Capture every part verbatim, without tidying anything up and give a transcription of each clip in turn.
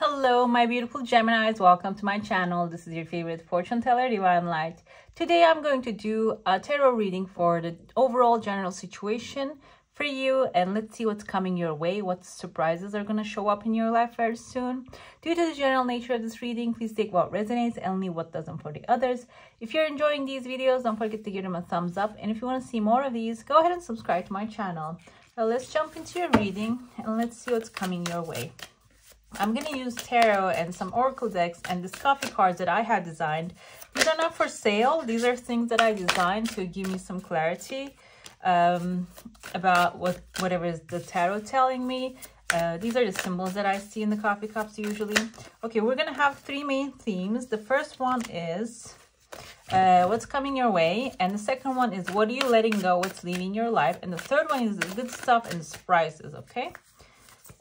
Hello my beautiful Geminis, welcome to my channel. This is your favorite fortune teller, Divine Light. Today I'm going to do a tarot reading for the overall general situation for you, and let's see what's coming your way, what surprises are going to show up in your life very soon. Due to the general nature of this reading, please take what resonates and leave what doesn't for the others. If you're enjoying these videos, don't forget to give them a thumbs up, and if you want to see more of these, go ahead and subscribe to my channel. Now let's jump into your reading and let's see what's coming your way. I'm going to use tarot and some oracle decks and this coffee cards that I had designed. These are not for sale. These are things that I designed to give me some clarity um, about what whatever is the tarot telling me. Uh, these are the symbols that I see in the coffee cups usually. Okay, we're going to have three main themes. The first one is uh, what's coming your way. And the second one is what are you letting go, what's leaving your life. And the third one is the good stuff and the surprises, okay?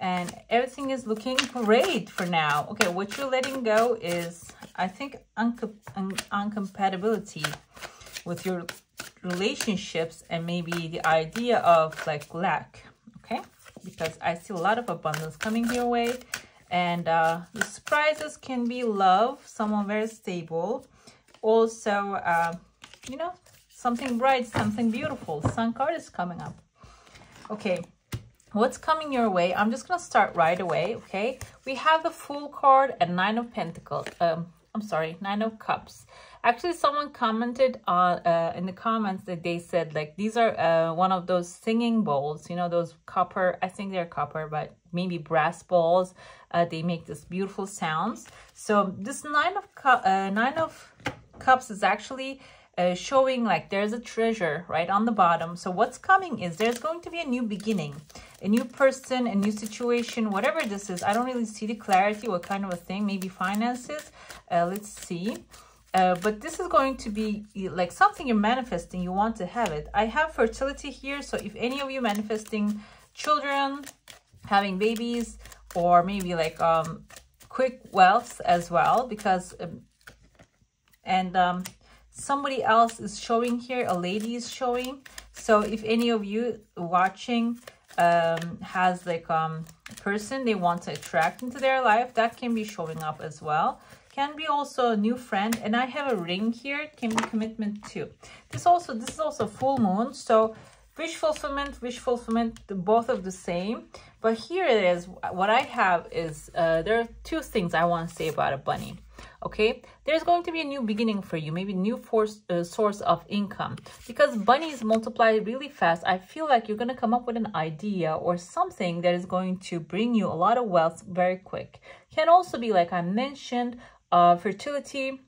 And everything is looking great for now. Okay, what you're letting go is, I think, incompatibility with your relationships and maybe the idea of like lack, okay? Because I see a lot of abundance coming your way. And uh, the surprises can be love, someone very stable. Also, uh, you know, something bright, something beautiful. Sun card is coming up. Okay. What's coming your way? I'm just going to start right away, okay? We have the Fool card and Nine of Pentacles. Um, I'm sorry, Nine of Cups. Actually, someone commented on, uh, in the comments that they said, like, these are uh, one of those singing bowls, you know, those copper, I think they're copper, but maybe brass balls. Uh, they make this beautiful sounds. So this Nine of, uh, Nine of Cups is actually... Uh, showing like there's a treasure right on the bottom. So what's coming is there's going to be a new beginning, a new person, a new situation, whatever this is. I don't really see the clarity, what kind of a thing, maybe finances. Uh, let's see. Uh, but this is going to be like something you're manifesting. You want to have it. I have fertility here. So if any of you manifesting children, having babies, or maybe like um, quick wealth as well, because um, and um, somebody else is showing here, a lady is showing. So if any of you watching um has like um a person they want to attract into their life, that can be showing up as well. Can be also a new friend. And I have a ring here. It can be commitment too. This also, this is also full moon, so wish fulfillment, wish fulfillment, both of the same. But here it is. What I have is uh there are two things I want to say about a bunny. Okay, there's going to be a new beginning for you, maybe new force, uh, source of income, because bunnies multiply really fast. I feel like you're going to come up with an idea or something that is going to bring you a lot of wealth very quick. Can also be, like I mentioned, uh, fertility.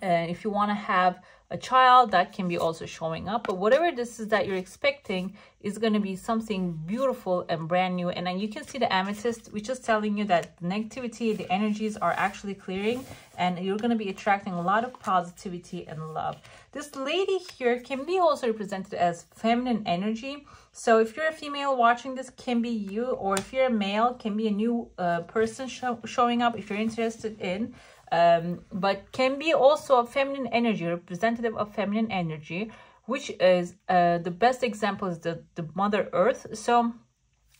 And uh, if you want to have a child, that can be also showing up. But whatever this is that you're expecting is going to be something beautiful and brand new. And then you can see the amethyst, which is telling you that negativity, the energies are actually clearing, and you're going to be attracting a lot of positivity and love. This lady here can be also represented as feminine energy. So if you're a female watching, this can be you, or if you're a male, can be a new uh, person sh showing up if you're interested in. Um, but can be also a feminine energy, representative of feminine energy, which is uh, the best example is the, the Mother Earth. So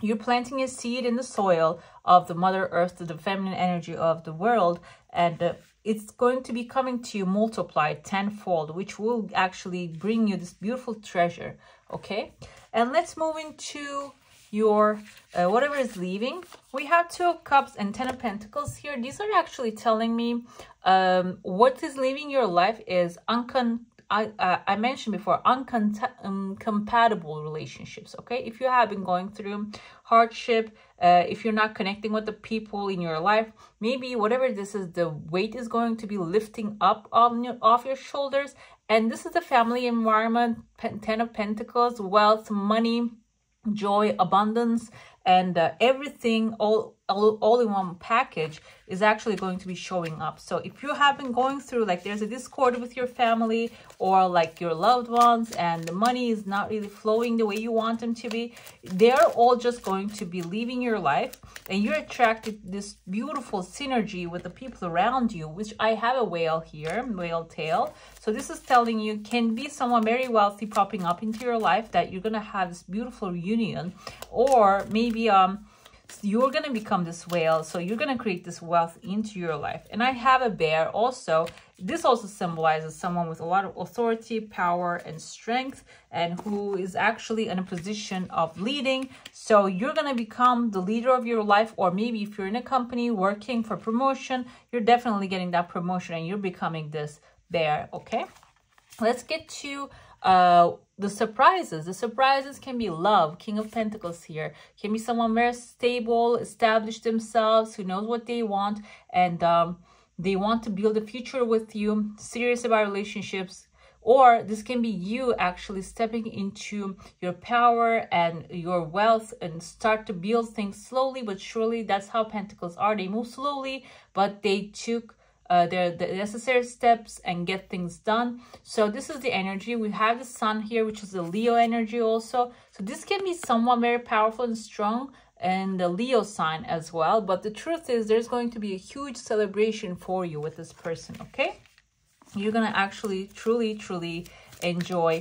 you're planting a seed in the soil of the Mother Earth, the feminine energy of the world, and uh, it's going to be coming to you multiplied tenfold, which will actually bring you this beautiful treasure, okay? And let's move into your uh, whatever is leaving. We have Two of Cups and Ten of Pentacles here. These are actually telling me um what is leaving your life is uncon I, uh, I mentioned before, incompatible um, relationships, okay? If you have been going through hardship, uh, if you're not connecting with the people in your life, maybe whatever this is, the weight is going to be lifting up on your, off your shoulders. And this is the family environment, Ten of Pentacles, wealth, money, joy, abundance, and uh, everything all, all all in one package is actually going to be showing up. So if you have been going through like there's a discord with your family or like your loved ones, and the money is not really flowing the way you want them to be, they're all just going to be leaving your life, and you're attracted this beautiful synergy with the people around you, which I have a whale here, whale tail. So this is telling you can be someone very wealthy popping up into your life, that you're gonna have this beautiful reunion, or maybe um you're going to become this whale. So you're going to create this wealth into your life. And I have a bear also. This also symbolizes someone with a lot of authority, power, and strength, and who is actually in a position of leading. So you're going to become the leader of your life, or maybe if you're in a company working for promotion, you're definitely getting that promotion and you're becoming this bear, okay? Let's get to uh the surprises. The surprises can be love, King of Pentacles here. Can be someone very stable, established themselves, who knows what they want, and um they want to build a future with you, serious about relationships. Or this can be you actually stepping into your power and your wealth and start to build things slowly but surely. That's how Pentacles are. They move slowly, but they took Uh, they're the necessary steps and get things done. So this is the energy. We have the sun here, which is the Leo energy also. So this can be someone very powerful and strong and the Leo sign as well. But the truth is there's going to be a huge celebration for you with this person, okay? You're going to actually truly, truly enjoy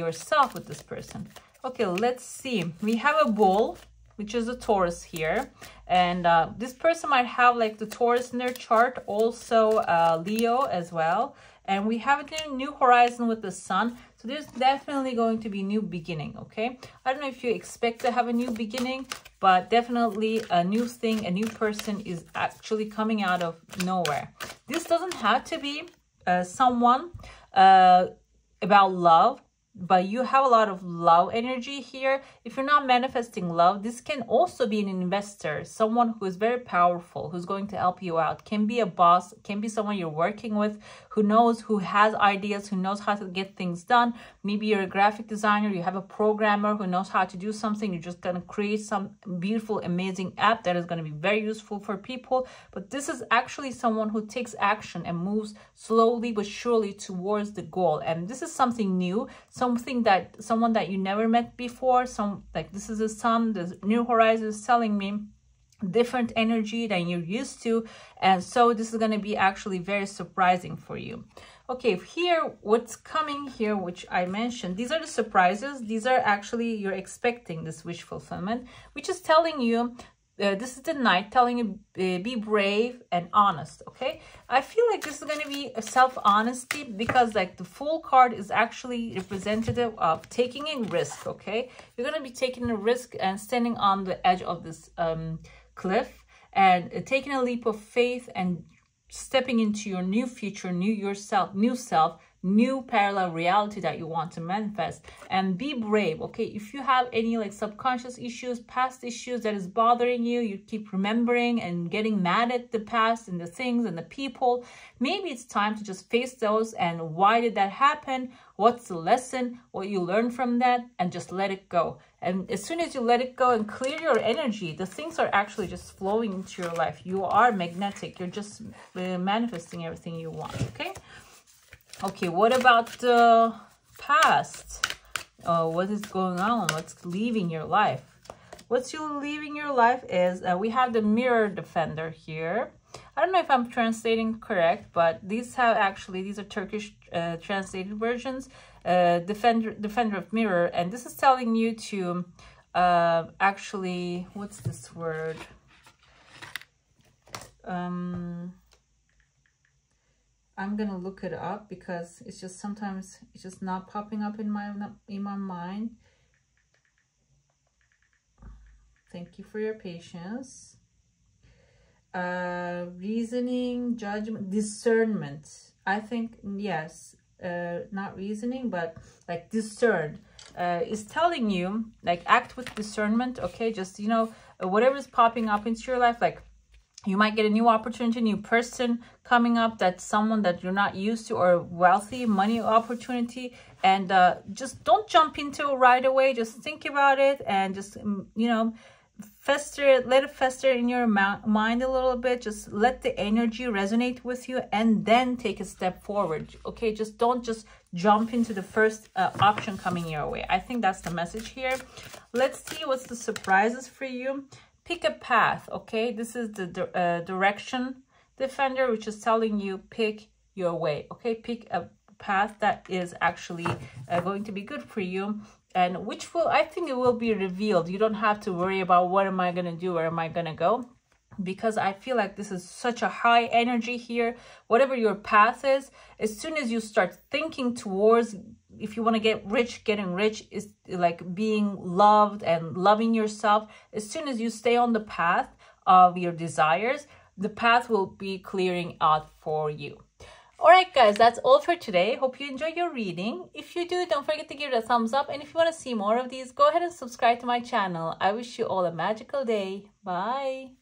yourself with this person. Okay, let's see. We have a bull, which is the Taurus here. And uh, this person might have like the Taurus in their chart, also uh, Leo as well. And we have a new horizon with the sun. So there's definitely going to be a new beginning, okay? I don't know if you expect to have a new beginning, but definitely a new thing, a new person is actually coming out of nowhere. This doesn't have to be uh, someone uh, about love. But you have a lot of love energy here. If you're not manifesting love, this can also be an investor, someone who is very powerful, who's going to help you out. Can be a boss, can be someone you're working with, who knows, who has ideas, who knows how to get things done. Maybe you're a graphic designer, you have a programmer who knows how to do something. You're just going to create some beautiful, amazing app that is going to be very useful for people. But this is actually someone who takes action and moves slowly but surely towards the goal. And this is something new. So something that someone that you never met before, some like this is the sun, the new horizon is telling me different energy than you're used to, and so this is going to be actually very surprising for you. Okay, here what's coming here, which I mentioned, these are the surprises. These are actually you're expecting this wish fulfillment, which is telling you Uh, this is the Knight telling you uh, be brave and honest, okay? I feel like this is going to be a self-honesty, because like the Fool card is actually representative of taking a risk, okay? You're going to be taking a risk and standing on the edge of this um, cliff and uh, taking a leap of faith and stepping into your new future, new yourself, new self, new parallel reality that you want to manifest. And be brave, okay? If you have any like subconscious issues, past issues that is bothering you, you keep remembering and getting mad at the past and the things and the people, maybe it's time to just face those. And why did that happen? What's the lesson? What you learn from that? And just let it go. And as soon as you let it go and clear your energy, the things are actually just flowing into your life. You are magnetic. You're just manifesting everything you want, okay? Okay, what about the past? Uh, what is going on? What's leaving your life? What's you leaving your life is uh, we have the Mirror Defender here. I don't know if I'm translating correct, but these have actually, these are Turkish uh, translated versions. Uh, defender, defender of mirror, and this is telling you to uh, actually, what's this word? Um. I'm gonna look it up because it's just sometimes it's just not popping up in my in my mind. Thank you for your patience. Uh, reasoning, judgment, discernment. I think yes, uh, not reasoning, but like discern. Uh, is telling you like act with discernment. Okay, just you know whatever is popping up into your life, like. You might get a new opportunity, new person coming up, that's someone that you're not used to, or wealthy, money opportunity. And uh, just don't jump into it right away. Just think about it and just, you know, fester it, let it fester in your mind a little bit. Just let the energy resonate with you and then take a step forward. Okay, just don't just jump into the first uh, option coming your way. I think that's the message here. Let's see what's the surprises for you. Pick a path, okay? This is the uh, direction defender, which is telling you pick your way, okay? Pick a path that is actually uh, going to be good for you. and which will, I think it will be revealed. You don't have to worry about what am I going to do, where am I going to go, because I feel like this is such a high energy here. Whatever your path is, as soon as you start thinking towards, if you want to get rich, getting rich is like being loved and loving yourself. As soon as you stay on the path of your desires, the path will be clearing out for you. All right, guys, that's all for today. Hope you enjoy your reading. If you do, don't forget to give it a thumbs up. And if you want to see more of these, go ahead and subscribe to my channel. I wish you all a magical day. Bye.